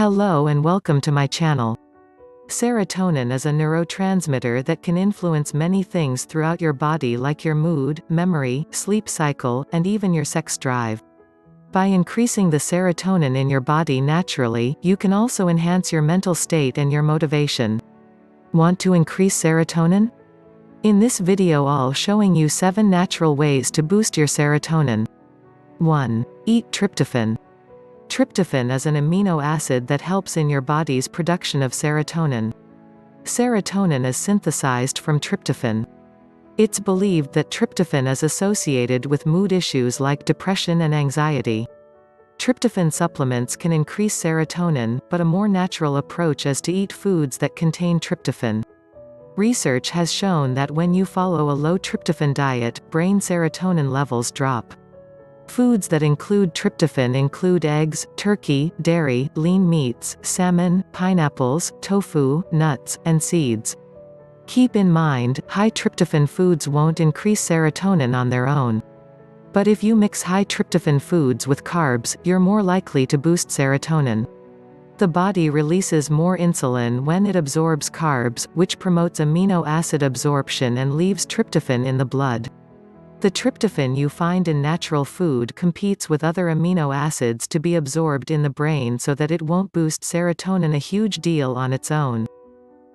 Hello and welcome to my channel. Serotonin is a neurotransmitter that can influence many things throughout your body, like your mood, memory, sleep cycle, and even your sex drive. By increasing the serotonin in your body naturally, you can also enhance your mental state and your motivation. Want to increase serotonin? In this video I'll showing you 7 natural ways to boost your serotonin. 1. Eat tryptophan. Tryptophan is an amino acid that helps in your body's production of serotonin. Serotonin is synthesized from tryptophan. It's believed that tryptophan is associated with mood issues like depression and anxiety. Tryptophan supplements can increase serotonin, but a more natural approach is to eat foods that contain tryptophan. Research has shown that when you follow a low tryptophan diet, brain serotonin levels drop. Foods that include tryptophan include eggs, turkey, dairy, lean meats, salmon, pineapples, tofu, nuts, and seeds. Keep in mind, high tryptophan foods won't increase serotonin on their own. But if you mix high tryptophan foods with carbs, you're more likely to boost serotonin. The body releases more insulin when it absorbs carbs, which promotes amino acid absorption and leaves tryptophan in the blood. The tryptophan you find in natural food competes with other amino acids to be absorbed in the brain so that it won't boost serotonin, a huge deal on its own.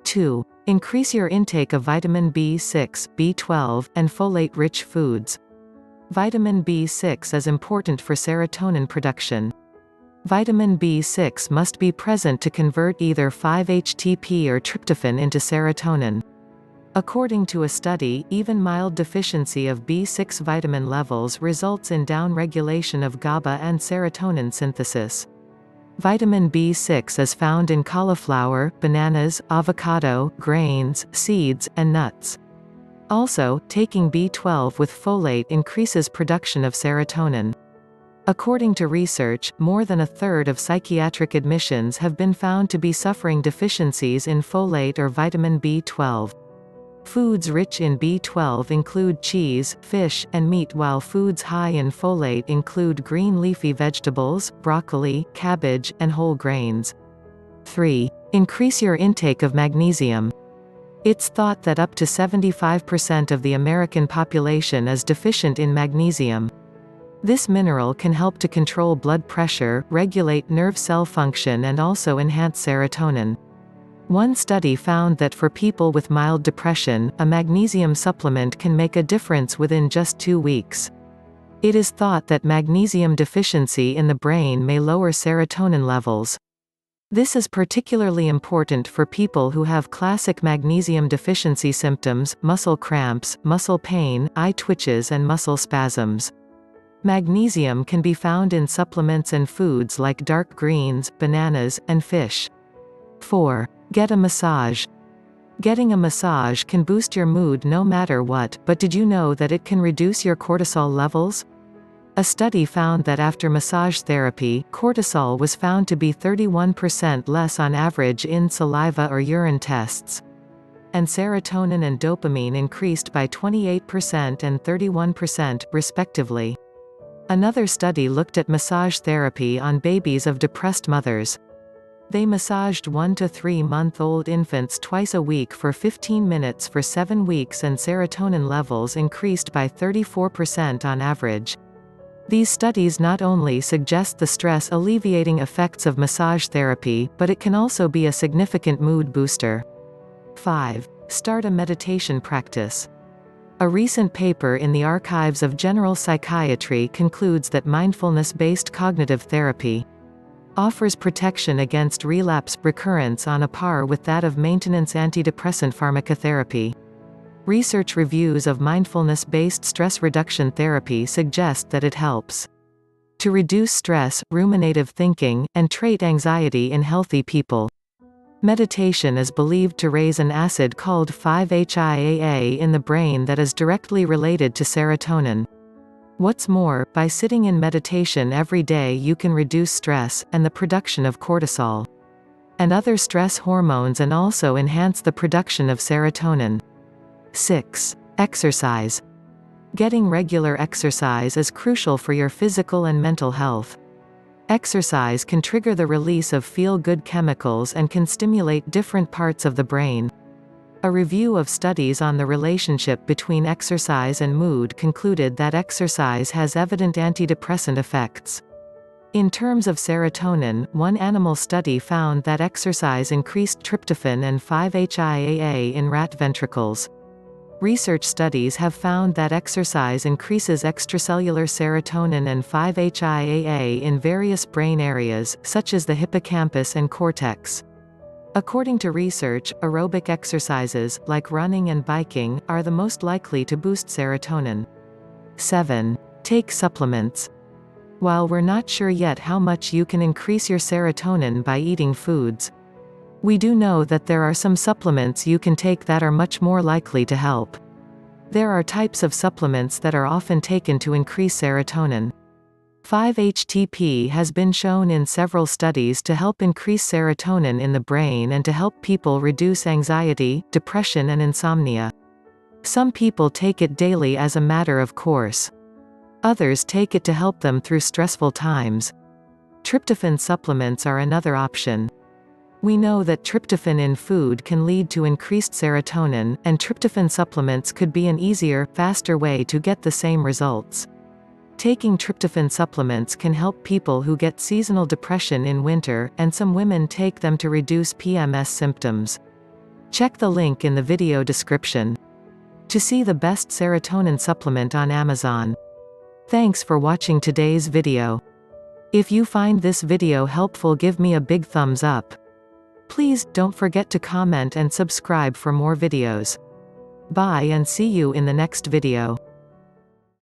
2. Increase your intake of vitamin B6, B12, and folate-rich foods. Vitamin B6 is important for serotonin production. Vitamin B6 must be present to convert either 5-HTP or tryptophan into serotonin. According to a study, even mild deficiency of B6 vitamin levels results in downregulation of GABA and serotonin synthesis. Vitamin B6 is found in cauliflower, bananas, avocado, grains, seeds, and nuts. Also, taking B12 with folate increases production of serotonin. According to research, more than 1/3 of psychiatric admissions have been found to be suffering deficiencies in folate or vitamin B12. Foods rich in B12 include cheese, fish, and meat, while foods high in folate include green leafy vegetables, broccoli, cabbage, and whole grains. 3. Increase your intake of magnesium. It's thought that up to 75% of the American population is deficient in magnesium. This mineral can help to control blood pressure, regulate nerve cell function, and also enhance serotonin. One study found that for people with mild depression, a magnesium supplement can make a difference within just 2 weeks. It is thought that magnesium deficiency in the brain may lower serotonin levels. This is particularly important for people who have classic magnesium deficiency symptoms, muscle cramps, muscle pain, eye twitches, and muscle spasms. Magnesium can be found in supplements and foods like dark greens, bananas, and fish. 4. Get a massage. Getting a massage can boost your mood no matter what, but did you know that it can reduce your cortisol levels? A study found that after massage therapy, cortisol was found to be 31% less on average in saliva or urine tests. And serotonin and dopamine increased by 28% and 31%, respectively. Another study looked at massage therapy on babies of depressed mothers. They massaged 1- to 3-month-old infants twice a week for 15 minutes for 7 weeks, and serotonin levels increased by 34% on average. These studies not only suggest the stress-alleviating effects of massage therapy, but it can also be a significant mood booster. 5. Start a meditation practice. A recent paper in the Archives of General Psychiatry concludes that mindfulness-based cognitive therapy offers protection against relapse recurrence on a par with that of maintenance antidepressant pharmacotherapy. Research reviews of mindfulness-based stress reduction therapy suggest that it helps to reduce stress, ruminative thinking, and trait anxiety in healthy people. Meditation is believed to raise an acid called 5-HIAA in the brain that is directly related to serotonin. What's more, by sitting in meditation every day you can reduce stress, and the production of cortisol, and other stress hormones, and also enhance the production of serotonin. 6. Exercise. Getting regular exercise is crucial for your physical and mental health. Exercise can trigger the release of feel-good chemicals and can stimulate different parts of the brain. A review of studies on the relationship between exercise and mood concluded that exercise has evident antidepressant effects. In terms of serotonin, one animal study found that exercise increased tryptophan and 5-HIAA in rat ventricles. Research studies have found that exercise increases extracellular serotonin and 5-HIAA in various brain areas, such as the hippocampus and cortex. According to research, aerobic exercises, like running and biking, are the most likely to boost serotonin. 7. Take supplements. While we're not sure yet how much you can increase your serotonin by eating foods, we do know that there are some supplements you can take that are much more likely to help. There are types of supplements that are often taken to increase serotonin. 5-HTP has been shown in several studies to help increase serotonin in the brain and to help people reduce anxiety, depression and insomnia. Some people take it daily as a matter of course. Others take it to help them through stressful times. Tryptophan supplements are another option. We know that tryptophan in food can lead to increased serotonin, and tryptophan supplements could be an easier, faster way to get the same results. Taking tryptophan supplements can help people who get seasonal depression in winter, and some women take them to reduce PMS symptoms. Check the link in the video description to see the best serotonin supplement on Amazon. Thanks for watching today's video. If you find this video helpful, give me a big thumbs up. Please don't forget to comment and subscribe for more videos. Bye and see you in the next video.